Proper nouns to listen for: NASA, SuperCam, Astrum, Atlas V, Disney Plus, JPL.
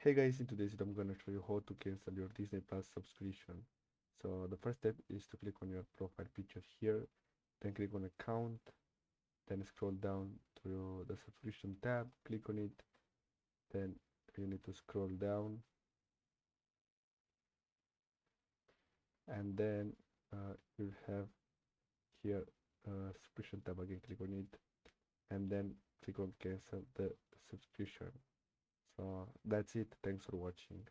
Hey guys, in today's video I'm gonna show you how to cancel your Disney Plus subscription. So the first step is to click on your profile picture here, then click on account, then scroll down to the subscription tab, click on it, then you need to scroll down and then you'll have here subscription tab again, click on it and then click on cancel the subscription. So that's it. Thanks for watching.